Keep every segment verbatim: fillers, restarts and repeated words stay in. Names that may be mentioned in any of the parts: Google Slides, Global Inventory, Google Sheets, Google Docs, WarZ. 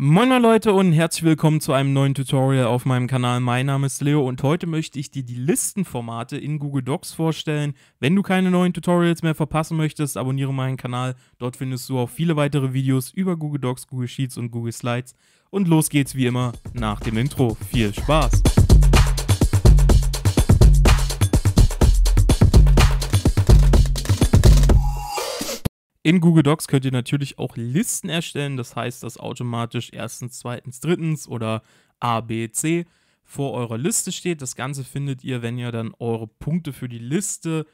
Moin Leute und herzlich willkommen zu einem neuen Tutorial auf meinem Kanal. Mein Name ist Leo und heute möchte ich dir die Listenformate in Google Docs vorstellen. Wenn du keine neuen Tutorials mehr verpassen möchtest, abonniere meinen Kanal. Dort findest du auch viele weitere Videos über Google Docs, Google Sheets und Google Slides. Und los geht's wie immer nach dem Intro. Viel Spaß! In Google Docs könnt ihr natürlich auch Listen erstellen, das heißt, dass automatisch erstens, zweitens, drittens oder A, B, C vor eurer Liste steht. Das Ganze findet ihr, wenn ihr dann eure Punkte für die Liste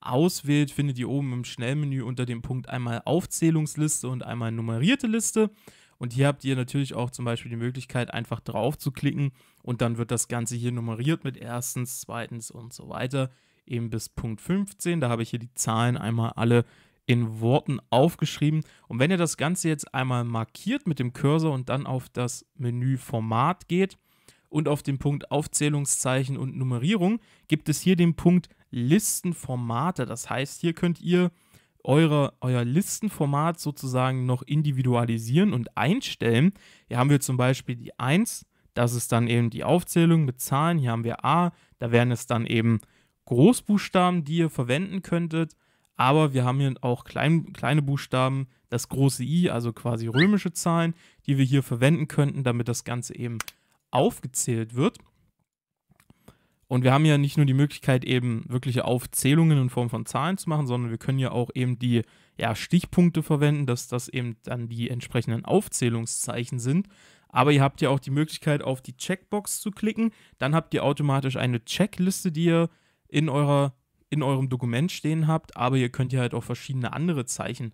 auswählt, findet ihr oben im Schnellmenü unter dem Punkt einmal Aufzählungsliste und einmal nummerierte Liste. Und hier habt ihr natürlich auch zum Beispiel die Möglichkeit, einfach drauf zu klicken und dann wird das Ganze hier nummeriert mit erstens, zweitens und so weiter, eben bis Punkt fünfzehn. Da habe ich hier die Zahlen einmal alle in Worten aufgeschrieben. Und wenn ihr das Ganze jetzt einmal markiert mit dem Cursor und dann auf das Menü Format geht und auf den Punkt Aufzählungszeichen und Nummerierung, gibt es hier den Punkt Listenformate. Das heißt, hier könnt ihr eure, euer Listenformat sozusagen noch individualisieren und einstellen. Hier haben wir zum Beispiel die eins, das ist dann eben die Aufzählung mit Zahlen. Hier haben wir A, da wären es dann eben Großbuchstaben, die ihr verwenden könntet. Aber wir haben hier auch klein, kleine Buchstaben, das große I, also quasi römische Zahlen, die wir hier verwenden könnten, damit das Ganze eben aufgezählt wird. Und wir haben ja nicht nur die Möglichkeit, eben wirkliche Aufzählungen in Form von Zahlen zu machen, sondern wir können ja auch eben die ja, Stichpunkte verwenden, dass das eben dann die entsprechenden Aufzählungszeichen sind. Aber ihr habt ja auch die Möglichkeit, auf die Checkbox zu klicken. Dann habt ihr automatisch eine Checkliste, die ihr in eurer in eurem Dokument stehen habt, aber ihr könnt hier halt auch verschiedene andere Zeichen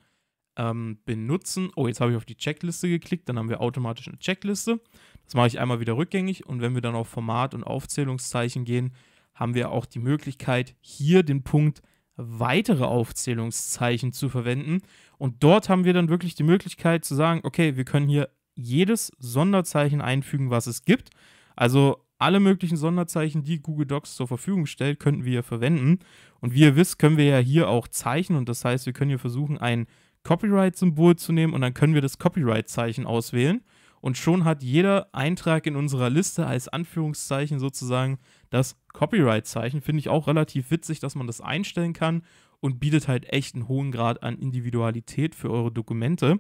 ähm, benutzen. Oh, jetzt habe ich auf die Checkliste geklickt, dann haben wir automatisch eine Checkliste. Das mache ich einmal wieder rückgängig und wenn wir dann auf Format und Aufzählungszeichen gehen, haben wir auch die Möglichkeit, hier den Punkt weitere Aufzählungszeichen zu verwenden. Und dort haben wir dann wirklich die Möglichkeit zu sagen, okay, wir können hier jedes Sonderzeichen einfügen, was es gibt. Also alle möglichen Sonderzeichen, die Google Docs zur Verfügung stellt, könnten wir hier verwenden. Und wie ihr wisst, können wir ja hier auch zeichnen. Und das heißt, wir können hier versuchen, ein Copyright-Symbol zu nehmen. Und dann können wir das Copyright-Zeichen auswählen. Und schon hat jeder Eintrag in unserer Liste als Anführungszeichen sozusagen das Copyright-Zeichen. Finde ich auch relativ witzig, dass man das einstellen kann. Und bietet halt echt einen hohen Grad an Individualität für eure Dokumente.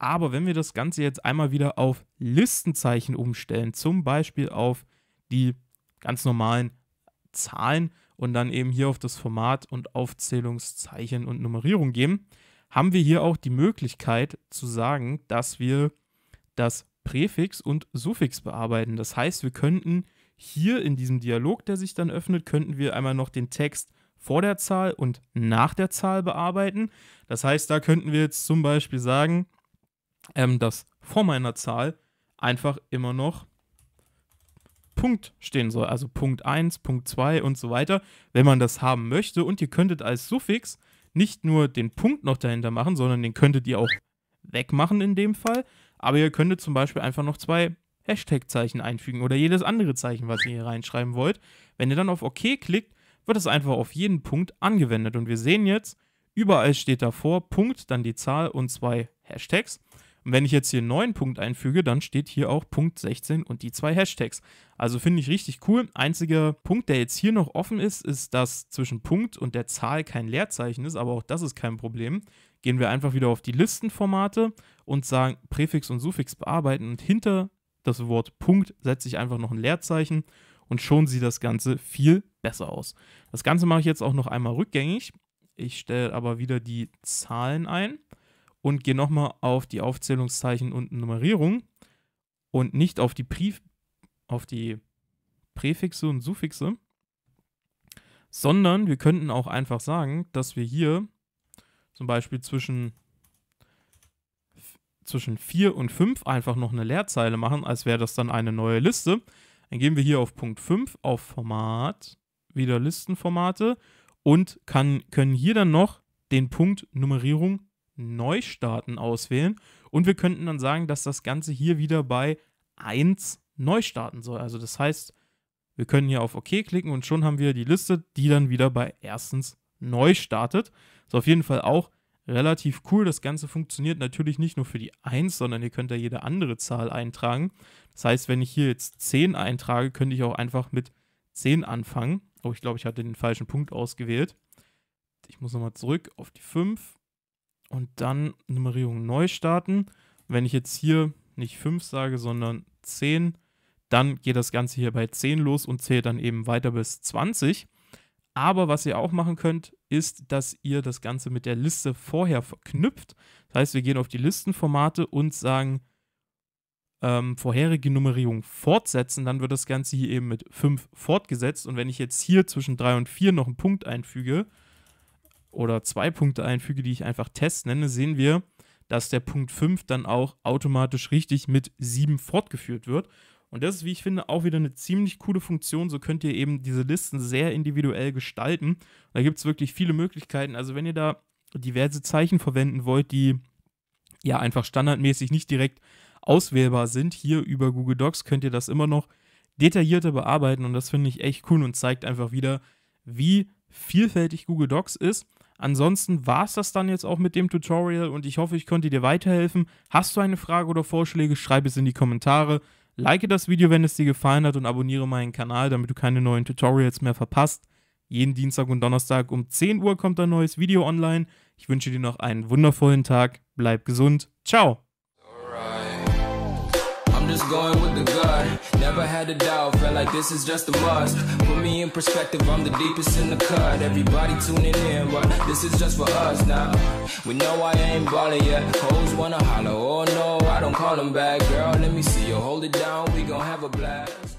Aber wenn wir das Ganze jetzt einmal wieder auf Listenzeichen umstellen, zum Beispiel auf die ganz normalen Zahlen und dann eben hier auf das Format und Aufzählungszeichen und Nummerierung geben, haben wir hier auch die Möglichkeit zu sagen, dass wir das Präfix und Suffix bearbeiten. Das heißt, wir könnten hier in diesem Dialog, der sich dann öffnet, könnten wir einmal noch den Text vor der Zahl und nach der Zahl bearbeiten. Das heißt, da könnten wir jetzt zum Beispiel sagen, ähm, dass vor meiner Zahl einfach immer noch Punkt stehen soll, also Punkt eins, Punkt zwei und so weiter, wenn man das haben möchte. Und ihr könntet als Suffix nicht nur den Punkt noch dahinter machen, sondern den könntet ihr auch wegmachen in dem Fall. Aber ihr könntet zum Beispiel einfach noch zwei Hashtag-Zeichen einfügen oder jedes andere Zeichen, was ihr hier reinschreiben wollt. Wenn ihr dann auf OK klickt, wird es einfach auf jeden Punkt angewendet. Und wir sehen jetzt, überall steht davor Punkt, dann die Zahl und zwei Hashtags. Und wenn ich jetzt hier einen neuen Punkt einfüge, dann steht hier auch Punkt sechzehn und die zwei Hashtags. Also finde ich richtig cool. Einziger Punkt, der jetzt hier noch offen ist, ist, dass zwischen Punkt und der Zahl kein Leerzeichen ist, aber auch das ist kein Problem. Gehen wir einfach wieder auf die Listenformate und sagen Präfix und Suffix bearbeiten und hinter das Wort Punkt setze ich einfach noch ein Leerzeichen und schon sieht das Ganze viel besser aus. Das Ganze mache ich jetzt auch noch einmal rückgängig. Ich stelle aber wieder die Zahlen ein. Und gehe nochmal auf die Aufzählungszeichen und Nummerierung und nicht auf die, Pri auf die Präfixe und Suffixe, sondern wir könnten auch einfach sagen, dass wir hier zum Beispiel zwischen, zwischen vier und fünf einfach noch eine Leerzeile machen, als wäre das dann eine neue Liste. Dann gehen wir hier auf Punkt fünf, auf Format, wieder Listenformate und kann, können hier dann noch den Punkt Nummerierung Neustarten auswählen und wir könnten dann sagen, dass das Ganze hier wieder bei eins neu starten soll. Also das heißt, wir können hier auf OK klicken und schon haben wir die Liste, die dann wieder bei erstens neu startet. Ist auf jeden Fall auch relativ cool. Das Ganze funktioniert natürlich nicht nur für die eins, sondern ihr könnt da jede andere Zahl eintragen. Das heißt, wenn ich hier jetzt zehn eintrage, könnte ich auch einfach mit zehn anfangen. Oh, ich glaube, ich hatte den falschen Punkt ausgewählt. Ich muss nochmal zurück auf die fünf und dann Nummerierung neu starten. Wenn ich jetzt hier nicht fünf sage, sondern zehn, dann geht das Ganze hier bei zehn los und zählt dann eben weiter bis zwanzig. Aber was ihr auch machen könnt, ist, dass ihr das Ganze mit der Liste vorher verknüpft. Das heißt, wir gehen auf die Listenformate und sagen, ähm, vorherige Nummerierung fortsetzen. Dann wird das Ganze hier eben mit fünf fortgesetzt. Und wenn ich jetzt hier zwischen drei und vier noch einen Punkt einfüge oder zwei Punkte einfüge, die ich einfach Test nenne, sehen wir, dass der Punkt fünf dann auch automatisch richtig mit sieben fortgeführt wird. Und das ist, wie ich finde, auch wieder eine ziemlich coole Funktion. So könnt ihr eben diese Listen sehr individuell gestalten. Und da gibt es wirklich viele Möglichkeiten. Also wenn ihr da diverse Zeichen verwenden wollt, die ja einfach standardmäßig nicht direkt auswählbar sind, hier über Google Docs könnt ihr das immer noch detaillierter bearbeiten. Und das finde ich echt cool und zeigt einfach wieder, wie vielfältig Google Docs ist. Ansonsten war es das dann jetzt auch mit dem Tutorial und ich hoffe, ich konnte dir weiterhelfen. Hast du eine Frage oder Vorschläge, schreib es in die Kommentare. Like das Video, wenn es dir gefallen hat und abonniere meinen Kanal, damit du keine neuen Tutorials mehr verpasst. Jeden Dienstag und Donnerstag um zehn Uhr kommt ein neues Video online. Ich wünsche dir noch einen wundervollen Tag. Bleib gesund. Ciao. Call 'em back, girl, let me see you, hold it down, we gon' have a blast.